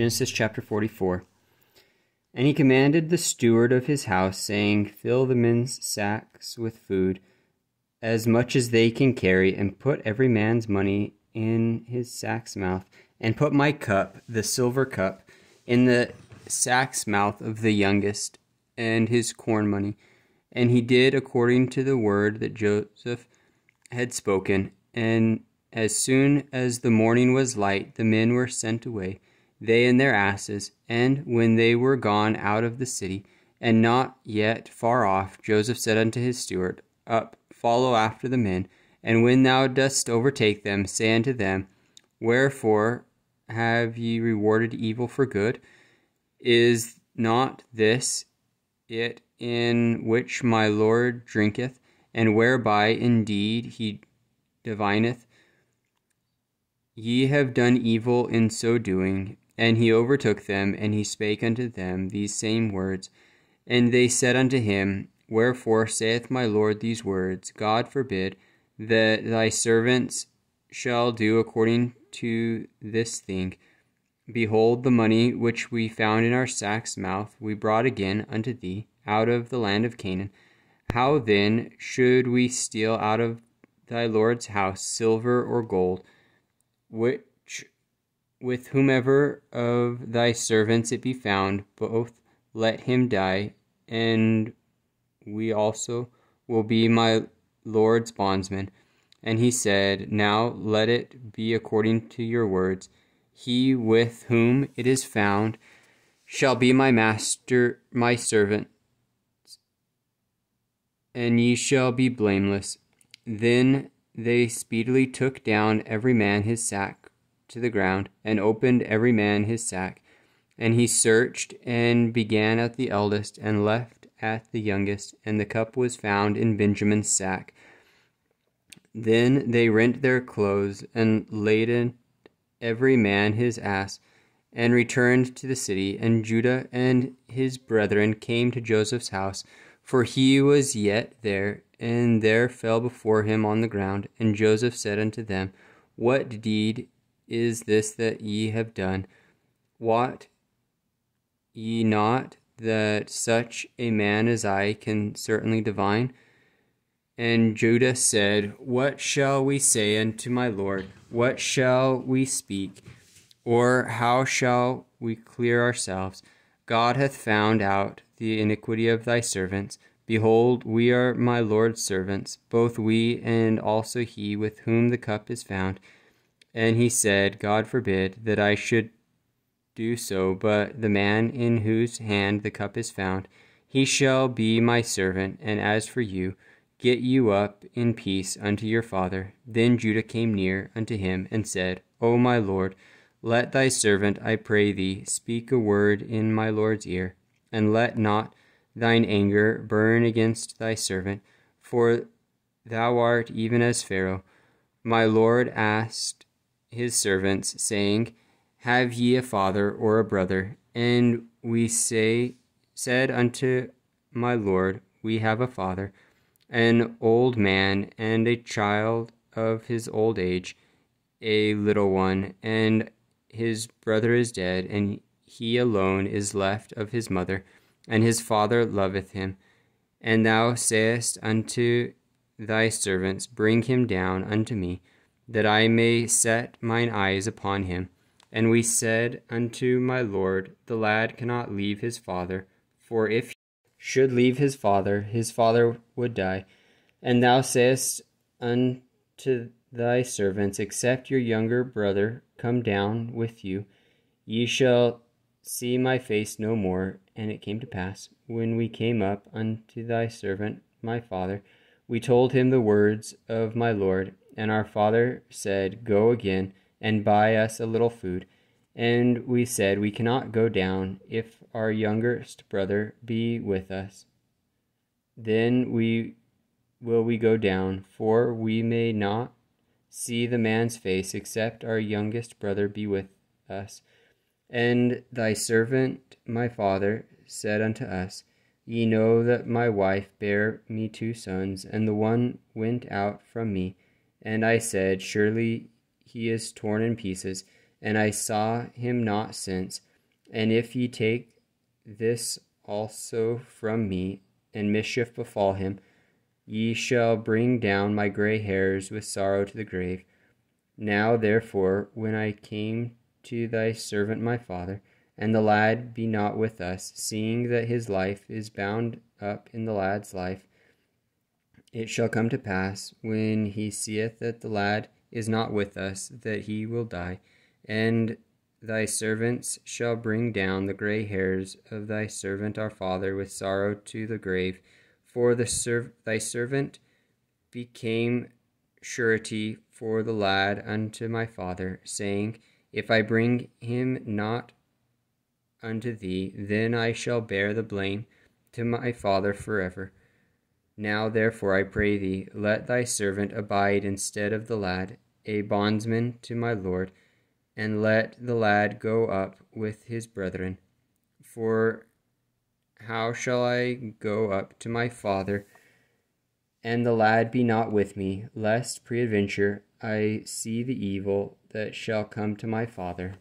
Genesis chapter 44. And he commanded the steward of his house, saying, Fill the men's sacks with food, as much as they can carry, and put every man's money in his sack's mouth, and put my cup, the silver cup, in the sack's mouth of the youngest, and his corn money. And he did according to the word that Joseph had spoken. And as soon as the morning was light, the men were sent away, they and their asses. And when they were gone out of the city, and not yet far off, Joseph said unto his steward, Up, follow after the men, and when thou dost overtake them, say unto them, Wherefore have ye rewarded evil for good? Is not this it in which my Lord drinketh, and whereby indeed he divineth? Ye have done evil in so doing. And he overtook them, and he spake unto them these same words. And they said unto him, Wherefore saith my Lord these words? God forbid that thy servants shall do according to this thing. Behold, the money which we found in our sack's mouth we brought again unto thee out of the land of Canaan. How then should we steal out of thy Lord's house silver or gold, which with whomever of thy servants it be found, both let him die, and we also will be my Lord's bondsmen? And he said, Now let it be according to your words. He with whom it is found shall be my master, my servant, and ye shall be blameless. Then they speedily took down every man his sack to the ground, and opened every man his sack. And he searched, and began at the eldest, and left at the youngest, and the cup was found in Benjamin's sack. Then they rent their clothes, and laden every man his ass, and returned to the city. And Judah and his brethren came to Joseph's house, for he was yet there, and there fell before him on the ground. And Joseph said unto them, What deed is this that ye have done? Wot ye not that such a man as I can certainly divine? And Judah said, What shall we say unto my Lord? What shall we speak? Or how shall we clear ourselves? God hath found out the iniquity of thy servants. Behold, we are my Lord's servants, both we and also he with whom the cup is found. And he said, God forbid that I should do so, but the man in whose hand the cup is found, he shall be my servant. And as for you, get you up in peace unto your father. Then Judah came near unto him and said, O my Lord, let thy servant, I pray thee, speak a word in my Lord's ear, and let not thine anger burn against thy servant, for thou art even as Pharaoh. My Lord asked his servants, saying, Have ye a father or a brother? And we said unto my Lord, We have a father, an old man, and a child of his old age, a little one, and his brother is dead, and he alone is left of his mother, and his father loveth him. And thou sayest unto thy servants, Bring him down unto me, that I may set mine eyes upon him. And we said unto my Lord, The lad cannot leave his father, for if he should leave his father would die. And thou sayest unto thy servants, Except your younger brother come down with you, ye shall see my face no more. And it came to pass, when we came up unto thy servant my father, we told him the words of my Lord. And our father said, Go again, and buy us a little food. And we said, We cannot go down, if our youngest brother be with us. Then we will go down, for we may not see the man's face, except our youngest brother be with us. And thy servant my father said unto us, Ye know that my wife bare me two sons, and the one went out from me. And I said, Surely he is torn in pieces, and I saw him not since. And if ye take this also from me, and mischief befall him, ye shall bring down my gray hairs with sorrow to the grave. Now therefore, when I came to thy servant my father, and the lad be not with us, seeing that his life is bound up in the lad's life, it shall come to pass, when he seeth that the lad is not with us, that he will die. And thy servants shall bring down the gray hairs of thy servant our father with sorrow to the grave. For thy servant became surety for the lad unto my father, saying, If I bring him not unto thee, then I shall bear the blame to my father forever. Now therefore, I pray thee, let thy servant abide instead of the lad, a bondsman to my lord, and let the lad go up with his brethren. For how shall I go up to my father, and the lad be not with me, lest peradventure I see the evil that shall come to my father?